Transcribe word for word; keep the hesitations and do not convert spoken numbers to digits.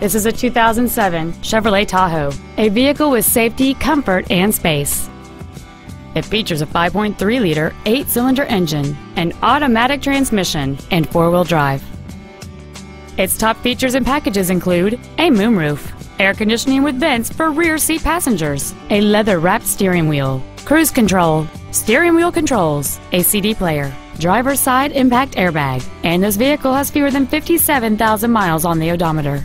This is a two thousand seven Chevrolet Tahoe, a vehicle with safety, comfort, and space. It features a five point three liter eight-cylinder engine, an automatic transmission, and four-wheel drive. Its top features and packages include a moonroof, air conditioning with vents for rear seat passengers, a leather-wrapped steering wheel, cruise control, steering wheel controls, a C D player, driver's side impact airbag, and this vehicle has fewer than fifty-seven thousand miles on the odometer.